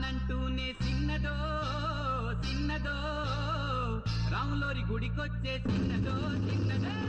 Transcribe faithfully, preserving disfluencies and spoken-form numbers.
నానంటూనే చిన్నదో చిన్నదో రాములోరి గుడికొచ్చే చిన్నదో చిన్నదో